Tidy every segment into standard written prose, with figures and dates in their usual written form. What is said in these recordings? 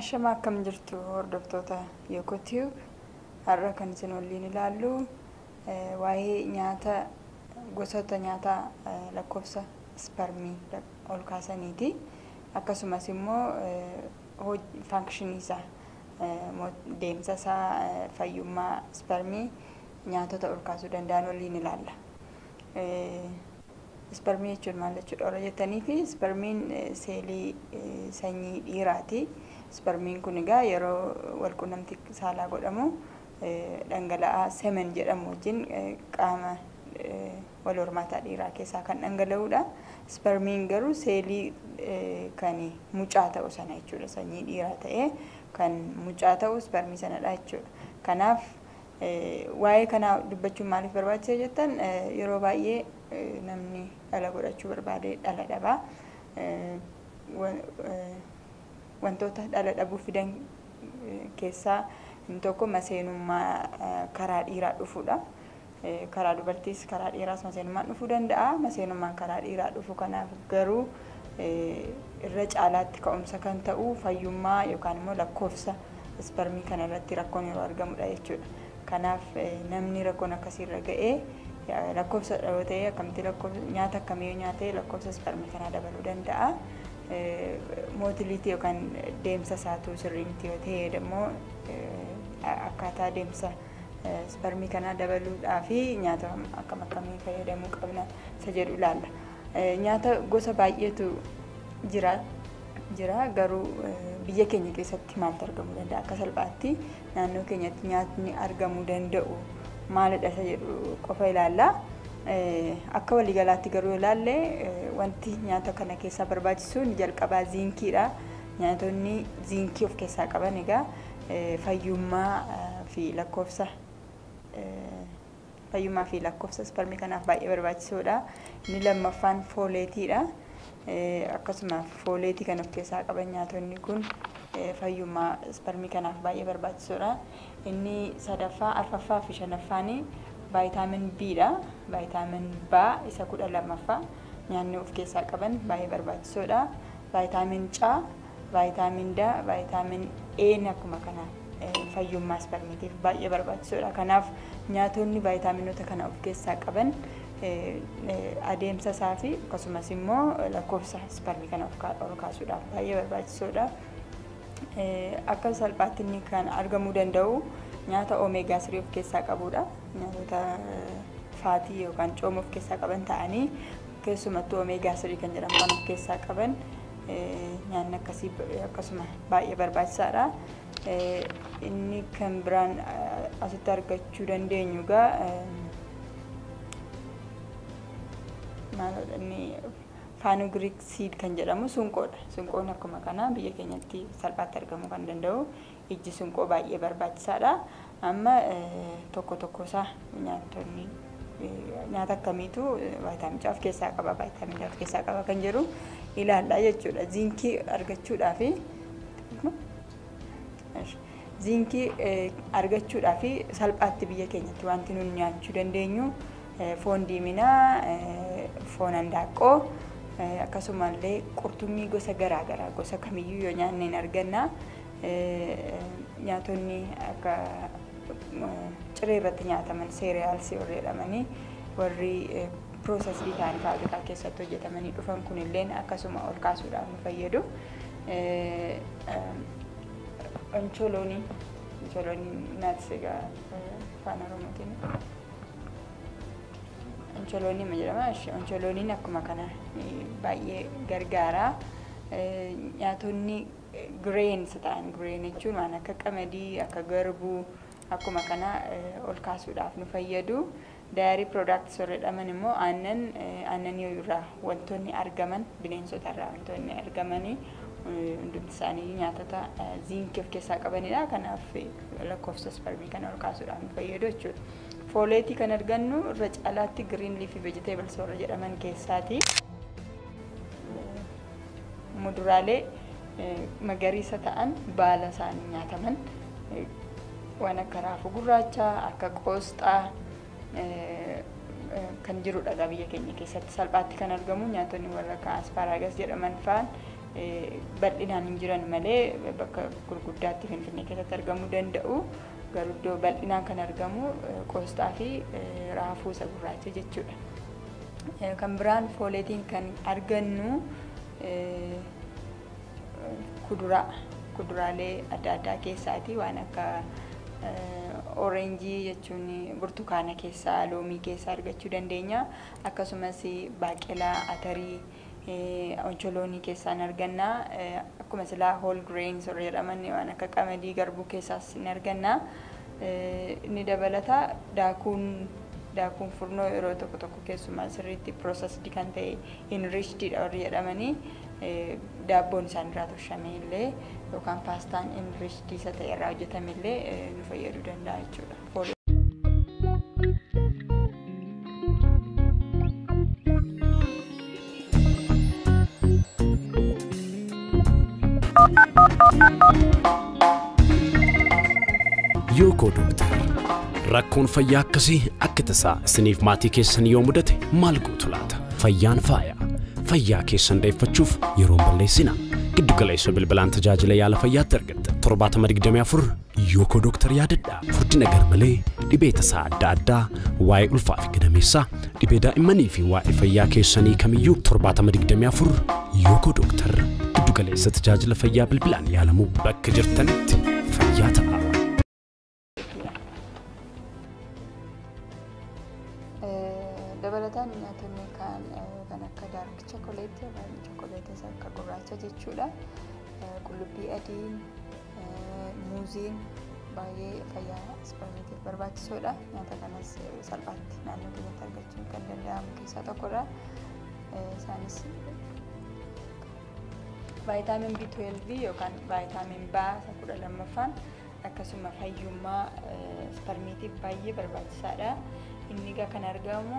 أشما كم جرتو هردفتوتا يوكوتيوب هركن سنولين لالو وهي نياتا غوسوتا نياتا لكوفسا سبرمي أولكاسا نيتي أكاسوما سيمو هو فانكشنيسا ديمسا سا فايوما سبرمي نياتوتا أولكاسو دندانولين لالا سبرمي جرمان لجور أورجتاني في سبرمين سيلي سني إيراتي Spermin kun egaa yeroo wal qunnamti saalaa godhamu dhangala'aa semen jedhamu wajjin qaama wal hormaataa dhiiraa keessaa kan dhangala'uudha. Spermin garuu seelii kan mucaa ta'u sana jechuudha. Sanyii dhiiraa ta'ee kan mucaa ta'u spermii sanadha jechuudha. Kanaaf waa'ee kanaa dubbachuun maaliif barbaachisa jettan yeroo baay'ee namni dhala godhachuu barbaade dhala dhabaa. Wantoota dhala dhabuu fidan keessaa inni tokko maseenummaa karaa dhiiraa dhufuudha. Karaa dubartiis karaa dhiiraas maseenummaan dhufuu danda'a. Maseenummaan karaa dhiiraa dhufu kanaaf garuu irra caalaatti ka'umsa kan ta'u fayyummaa yookaan immoo lakkoofsa spermii kana irratti rakkoon yeroo argamudha jechuudha. Kanaaf namni rakkoon akkasiirra ga'ee lakkoofsa dhaboo ta'ee akkamiti nyaata akkamiyyuu nyaatee lakkoofsa spermii kanaa dabaluu danda'a. Motility yookaan deemsa isaatu sirriitti yoo ta'e immoo akkaataa deemsa spermii kanaa dabaluudhaaf nyaata akkam akkamii fayyadamuu qabna isa jedhu ilaalla. Nyaata gosa baay'eetu jira garuu biyya keenya keessatti maaltu argamuu danda'a? Akka salphaatti naannoo keenyatti nyaatni argamuu danda'u maalidha isa jedhu qofa ilaalla. Akka waliigalaatti garuu ilaallee wanti nyaata kana keessaa barbaachisu jalqabaa ziinkiidha. Nyaatonni ziinkii of keessaa qaban egaa fayyummaa fi lakkoofsa spermii kanaaf baay'ee barbaachisoodha. Inni lammaffaan fooleetiidha. Akkasuma fooleetii kan of keessaa qaban nyaatonni kun fayyummaa spermii kanaaf baay'ee barbaachisoodha. Inni sadaffaa, arfaffaa fi shanaffaanii Vitamin B da, vitamin B isa kuda lamaffa nyaanni of keessaa qaban baay'ee barbaachisoodha. Vitamin C, vitamin D, vitamin E akkuma kana fayyummaa spermiitiif baay'ee barbaachisoodha. Kanaaf nyaatonni vitaminoota kana of keessaa qaban adeemsa isaa fi akkasumas immoo lakkoofsa spermii kana of kaasuudhaaf baay'ee barbaachisoodha. Akka salphaatti inni kan argamuu danda'u nyaata omega 3 of keessaa qabuudha. Nyaata faatii yookaan cooma of keessaa qaban ta'anii keessumattuu omega 3 kan jedhamu kan of keessaa qaban nyaanni akkasii akkasuma baay'ee barbaachisaadha. Inni kan biraan asitti argachuu dandeenyu egaa Fenugreek seed kan jedhamu sunqoodha. Sunqoon akkuma kana biyya keenyatti salphaatti argamuu kan danda'u ijji sunqoo baay'ee barbaachisaadha. Amma tokko tokkosaa nyaata akkamiitu vitamin C of keessaa qaba, vitamin D of keessaa qaba kan jedhu ilaallaa jechuudha. Ziinkii argachuudhaaf salphaatti biyya keenyatti wanti nuti nyaachuu dandeenyu foon diiminaa, foon handaaqqoo akkasumallee qurtummii gosa garaagaraa gosa kamiyyuu yoo nyaanneen arganna nyaatonni akka ciree irratti nyaataman cereals jedhamanii warri process ta'an faabrikaa keessatti hojjetamanii dhufan kunillee akkasuma ol kaasuudhaaf nu fayyadu. Ancholooni naatsiga afaan Oromootiin Ancholooni jedhama. Ancholooniin akkuma kana baay'ee gargaara. Nyaatonni grains ta'an jechuun waan akka qamadii, akka garbuu akkuma kana ol kaasuudhaaf nu fayyadu. Dairy products jedhaman immoo aannan irraa wantoonni argaman bineensota irraa wantoonni argamanii hundumti isaanii nyaatota ziinkii of keessaa qabanidha. Kanaaf lakkoofsa spermii kana ol kaasuudhaaf nu fayyadu jechuudha. Fooleetii kan argannu irra caalaatti green leafy vegetables warra jedhaman keessaati. Muduraalee magariisa ta'an baala isaanii nyaataman waan akka raafuu gurraachaa, akka qoosxaa, kan jirudha biyya keenya keessatti salphaatti kan argamu nyaatonni warra ka asparagus jedhaman faan bal'inaan hin jiran malee bakka gurguddaatti Finfinnee keessatti argamu danda'u garuu iddoo bal'inaan kan argamu qoosxaa fi raafuu isa gurraacha jechuudha kan biraan fooletiin kan argannu kuduraalee adda addaa keessaati waan akka orange jechuun burtukaana keessaa loomii keessaa argachuu dandeenya akkasumas baaqelaa atarii oncholoonii keessaan arganna akkuma sila whole grains jedhamanni waan akka qamadii garbuu keessaas ni arganna inni dabalata daakuun furnoo yeroo tokko tokko keessumaa sirriitti processed kan ta'e enriched jedhamanii daabboon isaan irraa tolchame illee yookaan paastaan enriched isa ta'e irraa hojjetame illee nu fayyaduu danda'a jechuudha. Yookoo Dooktar rakkoon fayyaa akkasii akka tasaa isiniif maatii keessan yoo mudate maal gootu laata? Fayyaan faaya. Fayyaa keessan dheeffachuuf yeroo balleessina giddu galeessa bilbilaan tajaajila yaala fayyaatti argatta 724 Yookoo Dooktar yaadadha furdina garmalee dhibee tasaa adda addaa waa'ee ulfaa fi gadameessaa dhibee daa'immanii fi waa'ee fayyaa keessanii kamiyyuu 724 Yookoo Dooktar giddu galeessa tajaajila fayyaa bilbilaan yaalamu bakka jirtanitti fayyaa ta'a. Dabalataan nyaatonni kan akka dark chocolate waan chocolate isa akka gurraacha jechuudha. Qullubbii adiin, muuziin baay'ee fayyaa spermitiif barbaachisoodha. Nyaata kanas salphaatti naannoo keenyatti argachuun kan danda'amu keessaa tokkodha. Isaanis vitamin B12 yookaan vitamin B isa 12ffaan akkasuma fayyummaa spermitiif baay'ee barbaachisaadha. Inni kan argamu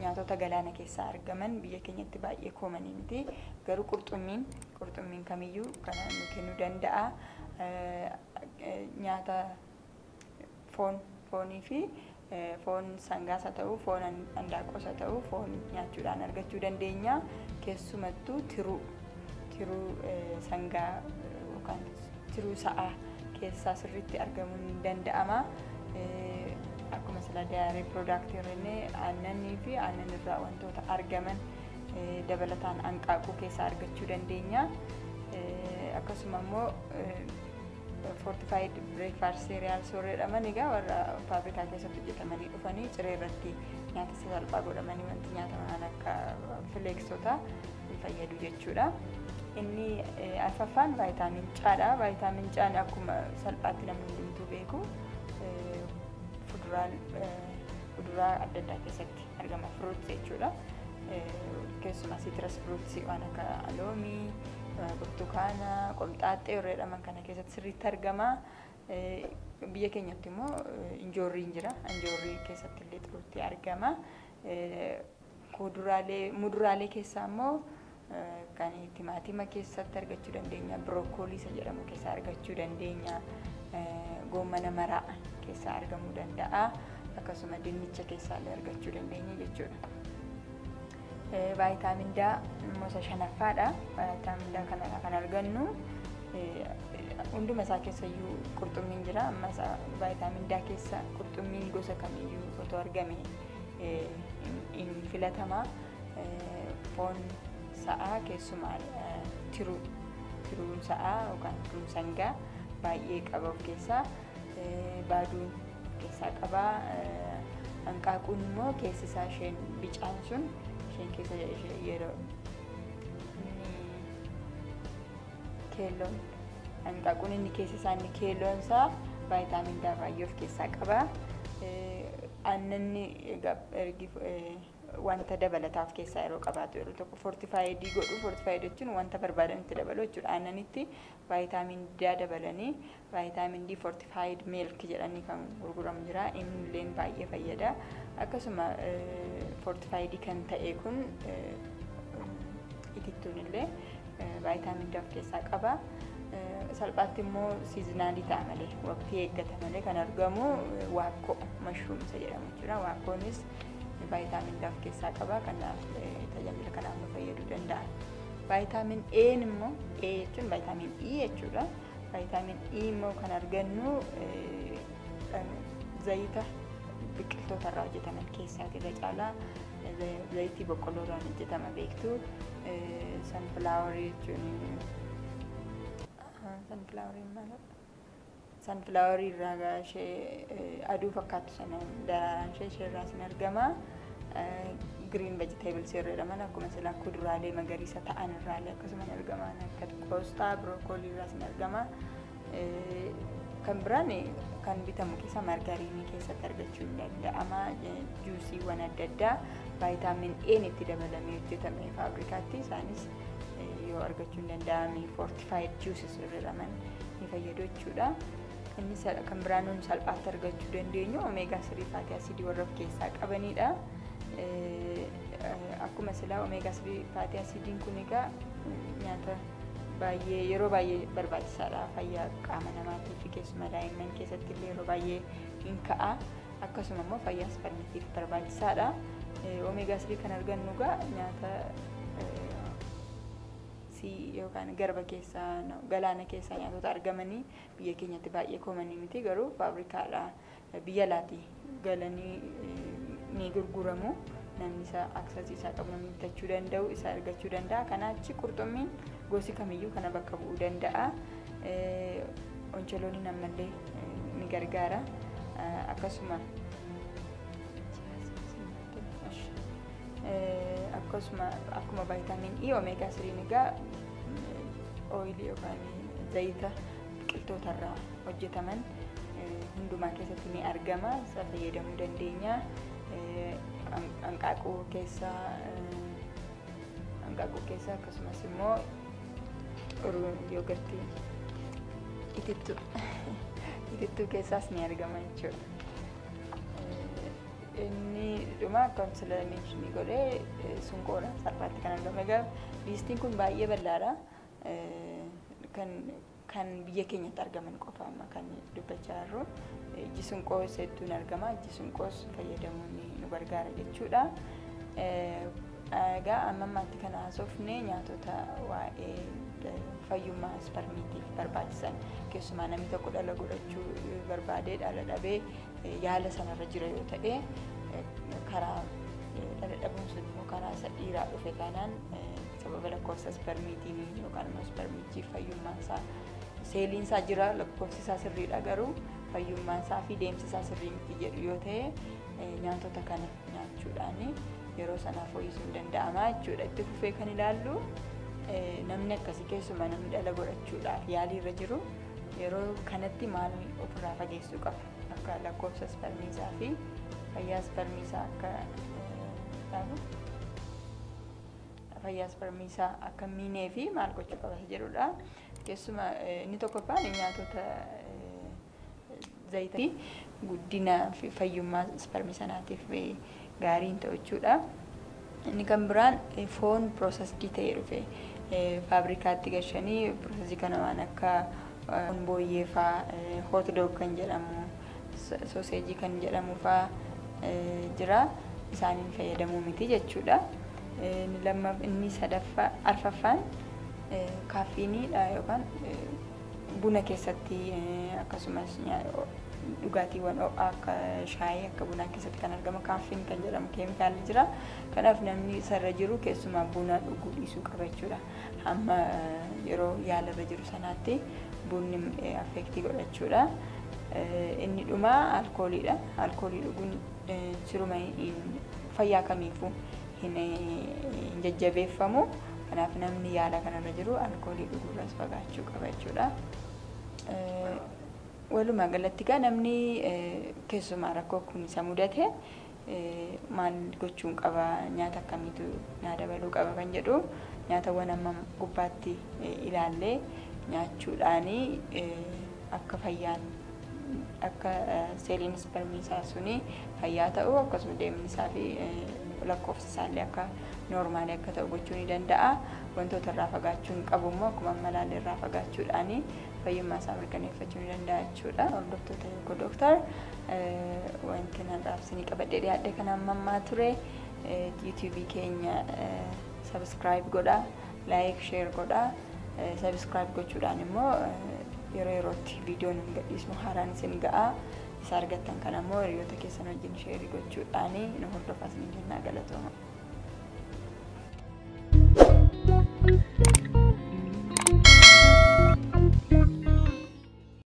nyaatota galaana keessaa argaman biyya keenyatti baay'ee koomanii miti garuu qurxummiin kamiyyuu kan nu kennuu danda'a nyaata foonii fi foon sangaas haa ta'u foon handaaqqoos haa ta'u foon nyaachuudhaan argachuu dandeenya keessumattuu tiruu sangaa yookaan tiruu sa'aa keessaa sirriitti argamuun ni danda'ama. Akkuma sila dairy product irree aannanii fi aannan irraa wantoota argaman dabalataan anqaaquu keessaa argachuu dandeenya akkasuma immoo fortified breakfast cereals horreedhaman egaa warra faabrikaa keessatti hojjetamanii dhufanii ciree irratti nyaata salphaa godhamanii wanti nyaataman akka flexota fayyadu jechuudha. Inni alfaffaan vitamin C dha. Vitamin C akkuma salphaatti namni hundumtuu beeku kuduraa adda addaa keessatti argama fruits jechuudha. Keessumaa citrus fruits waan akka loomii, burtukaana, qomxaaxxee horreedhaman kana keessatti sirriitti argama. Biyya keenyatti immoo injoorriin jira. Injoorrii keessatti illee xiruutti argama. Muduraalee keessaa immoo kan timaatima keessatti argachuu dandeenya, birookoolii isa jedhamu keessaa argachuu dandeenya. Gommana maraa keessaa argamuu danda'a akkasuma dinnicha keessaa illee argachuu dandeenya jechuudha. Vitamin D immoo isa 5ffaadha. Vitamin D kanarraa kan argannu hunduma isaa keessayyuu qurxummiin jira. Ammas vitamin D keessa qurxummiin gosa kamiyyuu otoo argame hin filatama. Foon sa'aa keessumaa tiruun sa'aa yookaan tiruun sangaa baay'ee qabu keessa baaduu keessa qaba anqaaquun immoo keessi isaa isheen bicaan sun isheen keessa yeroo keelloon anqaaquun inni keessi isaa inni keelloon isaa vitamin D baay'ee of keessaa qaba. Aannanni wanta dabalataaf keessaa yeroo qabaatu yeroo tokko fortified godhu. Fortified jechuun wanta barbaadanitti dabaluu jechuudha. Aannanitti vitamin D dabalanii vitamin D fortified milk jedhanii kan gurguramu jira. Inni illee baay'ee fayyada. Akkasuma fortified kan ta'e kun itittuun illee vitamin D of keessaa qaba. Salphaatti immoo seasonalii ta'a malee waqtii eeggata malee kan argamu waaqqoo mashruum isa jedhamu jechuudha. Waaqqoonis vitamin D keessa qaba kanaaf tajaajila kanaaf fayyaduu danda'a. Vitamin A nimmo A jechuun vitamin E jechuudha. Vitamin E immoo kan argannu zayita biqiltoota irraa hojjetaman keessaatii irra zayitii boqqolloo irraa hojjetama beektu sunflower jechuun sunflower irraa aduu fakkaatu sana daraan ishee irraa sin argama green vegetables jedhaman akkuma sila kuduraalee magariisa ta'an irraa akkasuma argama akka koosta broccoli irraa sin argama kan biraan kan bitamu keessa margariini keessatti argachuu danda'ama juicii waan adda addaa vitamin A nitti dabalamee hojjetame faabrikaatti isaanis yoo argachuu danda'ami fortified juices jedhaman ni fayyadochuudha. Inni kan biraanuun salphaatti argachuu dandeenyu omega 3 fatty acid warra of keessaa qabanidha. Akkuma silaa omega 3 fatty acidiin kun egaa nyaata baay'ee yeroo baay'ee barbaachisaadha fayyaa qaama namaatiif keessumaa daa'imman keessatti yeroo baay'ee hin ka'a akkasuma immoo fayyaa spermitiif barbaachisaadha. Omega 3 kan argannu egaa nyaata yookaan garba keessaa galaana keessaa nyaatota argamanii biyya keenyatti baay'ee komanii miti garuu faabrikaadhaa biyya laati galanii ni gurguramu namni isa access isaa qabu namni bitachuu danda'u isa argachuu danda'a. Kanaachi qurxummiin gosi kamiyyuu kana bakka bu'uu danda'a. Oncholoonni namallee ni gargaara akkuma vitamin E omega 3 nigaa oilii yookaan zayita biqiltoota irraa hojjetaman hundumaa keessatti ni argama isa fayyadamuu dandeenya. Anqaaquu keessa akkasumas immoo yogurtii itittuu keessaas ni argama jechuudha. Inni dhuma akkam sila mentionii godhee sunqoodha salphaatti kan argamu. Egaa liistiin kun baay'ee bal'aadha. Kan biyya keenyatti argaman qofa amma kan dubbachaa jirru iji sunqoo hedduun argama. Iji sunqoos fayyadamuun nu gargaara jechuudha. Egaa amma ammaatti kan haasofne nyaatota waa'ee fayyummaa spermiitiif barbaachisan keessumaa namni tokko dhala godhachuu barbaadee dhala dhabee yaala sanarra jira yoo ta'e karaa dhala dhabuun sun immoo karaa isa dhiiraa dhufe kanaan sababa lakkoofsa spermiitiin yookaan immoo spermiichi fayyummaan isaa seeliin isaa jira lakkoofsi isaa sirriidha garuu fayyummaan isaa fi deemsi isaa sirrii miti jedhu yoo ta'e nyaatota kana nyaachuudhaan yeroo sanaa fooyyisuun danda'ama jechuudha. Itti fufee kan ilaallu namni akkasii keessumaa namni dhala godhachuudhaaf yaaliirra jiru yeroo kanatti maal ofirraa fageessuu qaba. Akka lakkoofsa spermiisaa fi fayyaa spermiisaa akka miinee fi maal gochuu qabata jedhudha. Keessuma inni tokkoffaan nyaatota zayitii guddina fi fayyummaa spermii sanaatiif gaariin ta'uchuudha. Inni kan biraan foon piroosesdii ta'ee dhufe faabrikaatti gashanii piroosesii kana waan akka foon booyyee fa'aa hot dog kan jedhamu soseejii kan jedhamu faa jira isaaniin fayyadamuu miti jechuudha. Inni arfaffaan kaafiiniidha yookaan buna keessatti akkasumas dhugaatiiwwan akka shaayii akka bunaa keessatti kan argama kaafiin kan jedhamu keemikaalli jira. Kanaaf namni isarra jiru keessumaa buna dhuguu dhiisuu qaba jechuudha. Hamma yeroo yaalarra jiru sanaatti bunni affeektii godhachuudha. Inni dhumaa alkooliidha. Alkoolii dhuguun siruma fayyaa kamiifuu hin jajjabeeffamu. Kanaaf namni yaala kanarra jiru alkoolii dhuguurraas fagaachuu qaba jechuudha. Walumaa galatti egaa namni keessumaa rakkoo kunuunsa mudate maal gochuun qaba nyaata akkamiitu naa dabaluu qaba kan jedhu nyaatawwan amma gubbaatti ilaallee nyaachuudhaan akka fayyaan akka seeliin spermii isaa suni fayyaa ta'u akkasuma deemni isaa fi lakkoofsi isaallee akka noormaali akka ta'u gochuu ni danda'a. Wantoota irraa fagaachuun qabu immoo akkuma malaallee irraa fagaachuudhaan Fayyummaa mirkaneeffachuun danda'achuudha. Doktorota tokko wanti nadaaf sini qabadhee adde kana mammaa ture YouTube keenya subscribe godha, like, share godha. Subscribe gochuudhaan immoo yeroo yerootti viidiyoon gadhiisnu haaraan isin ga'a. Isa argattan kana immoo hiriyoota keessan wajjin share gochuudhaan nu hordofas ni jenna galatooma.